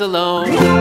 Alone.